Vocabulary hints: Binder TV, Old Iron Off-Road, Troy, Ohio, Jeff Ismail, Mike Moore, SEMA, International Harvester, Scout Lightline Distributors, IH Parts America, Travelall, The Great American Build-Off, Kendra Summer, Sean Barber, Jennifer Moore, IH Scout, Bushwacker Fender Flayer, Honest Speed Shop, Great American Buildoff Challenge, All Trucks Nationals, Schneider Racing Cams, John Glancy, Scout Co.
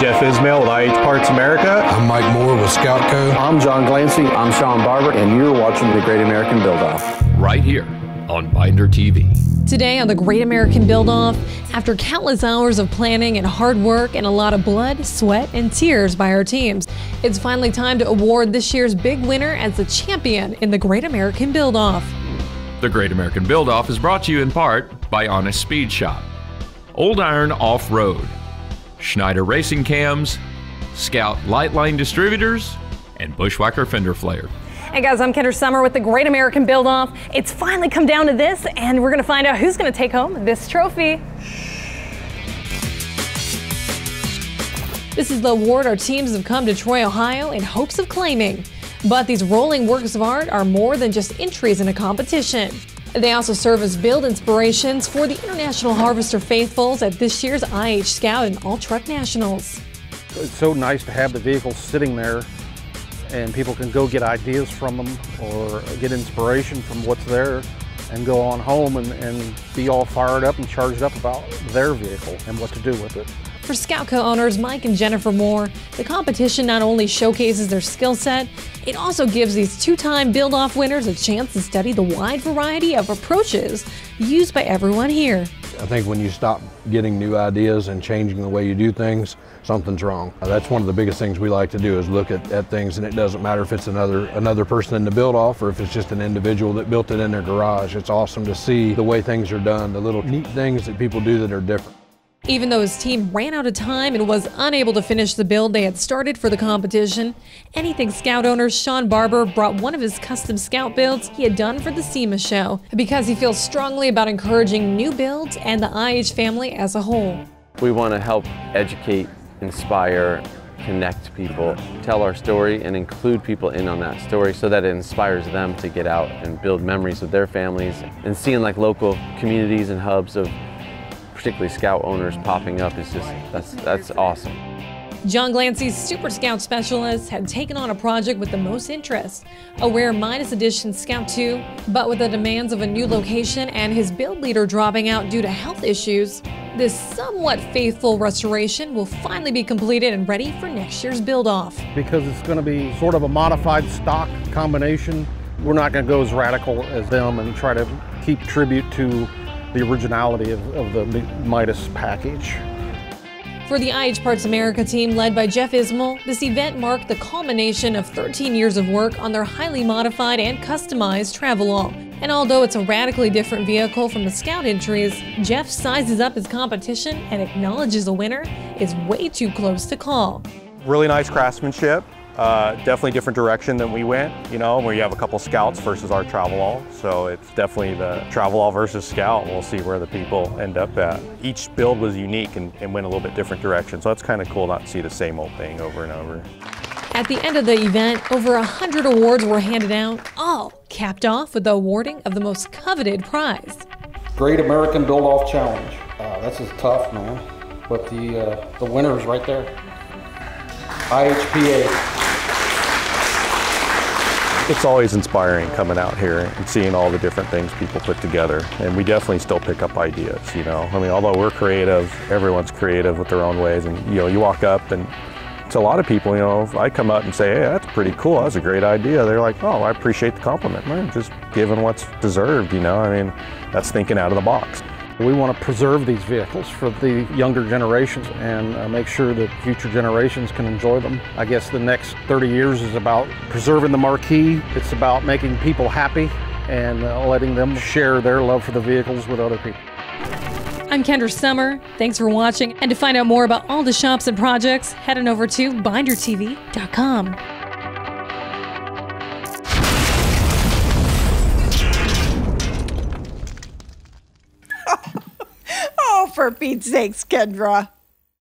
Jeff Ismail with IH Parts America. I'm Mike Moore with Scout Co. I'm John Glancy. I'm Sean Barber, and you're watching The Great American Build-Off right here on Binder TV. Today on The Great American Build-Off, after countless hours of planning and hard work and a lot of blood, sweat, and tears by our teams, it's finally time to award this year's big winner as the champion in The Great American Build-Off. The Great American Build-Off is brought to you in part by Honest Speed Shop, Old Iron Off-Road, Schneider Racing Cams, Scout Lightline Distributors, and Bushwacker Fender Flayer. Hey guys, I'm Kendra Summer with The Great American Build-Off. It's finally come down to this, and we're gonna find out who's gonna take home this trophy. This is the award our teams have come to Troy, Ohio in hopes of claiming. But these rolling works of art are more than just entries in a competition. They also serve as build inspirations for the International Harvester Faithfuls at this year's IH Scout and All Truck Nationals. It's so nice to have the vehicles sitting there and people can go get ideas from them or get inspiration from what's there and go on home and be all fired up and charged up about their vehicle and what to do with it. For Scout Co owners Mike and Jennifer Moore, the competition not only showcases their skill set, it also gives these two-time build-off winners a chance to study the wide variety of approaches used by everyone here. I think when you stop getting new ideas and changing the way you do things, something's wrong. That's one of the biggest things we like to do is look at things, and it doesn't matter if it's another person in the build-off or if it's just an individual that built it in their garage. It's awesome to see the way things are done, the little neat things that people do that are different. Even though his team ran out of time and was unable to finish the build they had started for the competition, Anything Scout owner Sean Barber brought one of his custom Scout builds he had done for the SEMA show because he feels strongly about encouraging new builds and the IH family as a whole. We want to help educate, inspire, connect people, tell our story and include people in on that story so that it inspires them to get out and build memories with their families. And seeing like local communities and hubs of particularly Scout owners popping up is just, that's awesome. John Glancy's Super Scout Specialist had taken on a project with the most interest, a rare minus edition Scout 2, but with the demands of a new location and his build leader dropping out due to health issues, this somewhat faithful restoration will finally be completed and ready for next year's build-off. Because it's gonna be sort of a modified stock combination, we're not gonna go as radical as them and try to keep tribute to the originality of the Midas package. For the IH Parts America team led by Jeff Ismail, this event marked the culmination of 13 years of work on their highly modified and customized Travelall. And although it's a radically different vehicle from the Scout entries, Jeff sizes up his competition and acknowledges a winner is way too close to call. Really nice craftsmanship. Definitely different direction than we went, you know, where you have a couple Scouts versus our Travelall. So it's definitely the Travelall versus Scout. We'll see where the people end up at. Each build was unique and went a little bit different direction. So that's kind of cool not to see the same old thing over and over. At the end of the event, over 100 awards were handed out, all capped off with the awarding of the most coveted prize. Great American Build-Off Challenge. This is tough, man. But the winner's right there. IHPA. It's always inspiring coming out here and seeing all the different things people put together. And we definitely still pick up ideas, you know. I mean, although we're creative, everyone's creative with their own ways. And, you know, you walk up and to a lot of people, you know, if I come up and say, hey, that's pretty cool, that's a great idea. They're like, oh, I appreciate the compliment. Man, just giving what's deserved, you know. I mean, that's thinking out of the box. We want to preserve these vehicles for the younger generations and make sure that future generations can enjoy them. I guess the next 30 years is about preserving the marquee. It's about making people happy and letting them share their love for the vehicles with other people. I'm Kendra Summer. Thanks for watching. And to find out more about all the shops and projects, head on over to BinderTV.com. For Pete's sakes, Kendra.